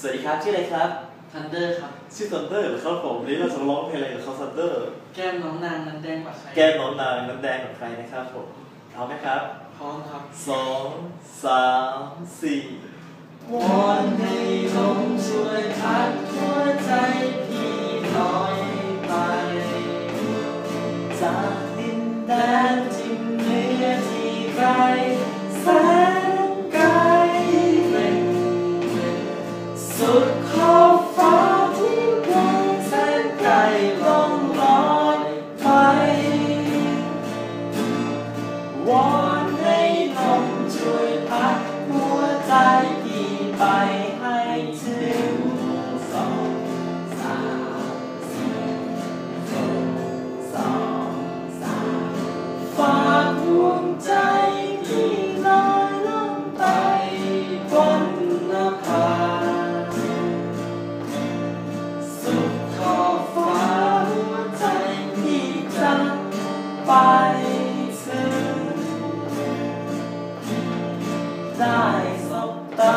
สวัสดีครับชื่ออะไรครับทันเดอร์ครับชื่อทันเดอร์เหรอครับผมวันนี้เราจะร้องเพลงอะไรกับเขาทันเดอร์แก้มน้องนางน้ำแดงกับใครแก้มน้องนางน้ำแดงกับใครนะครับผมพร้อมไหมครับพร้อมครับ2 3 4วอนให้ลมช่วยพัดหัวใจพี่ลอยไปจากดินแดนที่เหนือที่ไกลแสนไกลสุดขอบฟ้าที่ไกลแสนไกลลงลอยไปวอนให้ลมช่วยพัดหัวใจไปให้ถึง2 3 4 2 3ฝากดวงใจที่ลอยล่องไปบนนภาสุดขอบฟ้าหัวใจที่จะไปถึงได้สบตา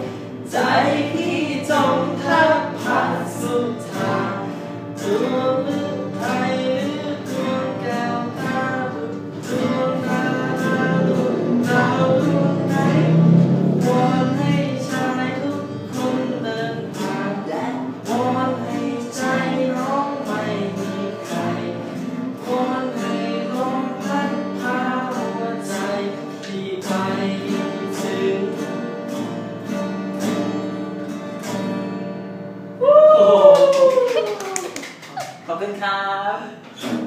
ขอบคุณครับ